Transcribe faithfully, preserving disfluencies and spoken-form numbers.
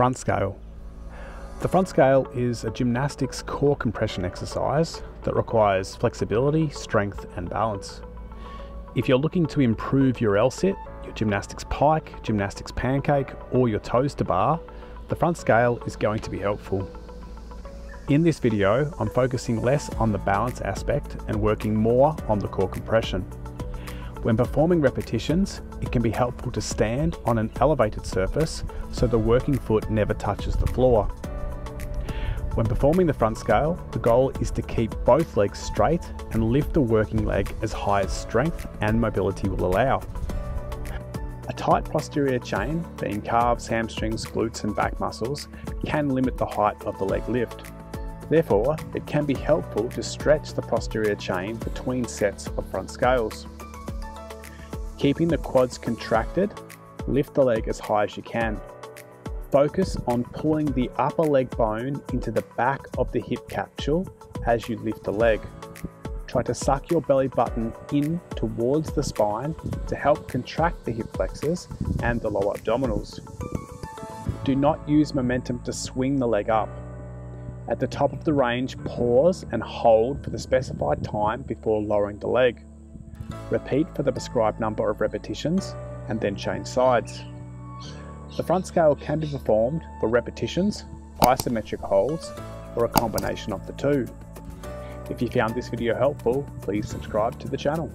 front scale. The front scale is a gymnastics core compression exercise that requires flexibility, strength and balance. If you're looking to improve your L-sit, your gymnastics pike, gymnastics pancake or your toes to bar, the front scale is going to be helpful. In this video, I'm focusing less on the balance aspect and working more on the core compression. When performing repetitions, it can be helpful to stand on an elevated surface so the working foot never touches the floor. When performing the front scale, the goal is to keep both legs straight and lift the working leg as high as strength and mobility will allow. A tight posterior chain, being calves, hamstrings, glutes and back muscles, can limit the height of the leg lift. Therefore, it can be helpful to stretch the posterior chain between sets of front scales. Keeping the quads contracted, lift the leg as high as you can. Focus on pulling the upper leg bone into the back of the hip capsule as you lift the leg. Try to suck your belly button in towards the spine to help contract the hip flexors and the lower abdominals. Do not use momentum to swing the leg up. At the top of the range, pause and hold for the specified time before lowering the leg. Repeat for the prescribed number of repetitions and then change sides. The front scale can be performed for repetitions, isometric holds, or a combination of the two. If you found this video helpful, please subscribe to the channel.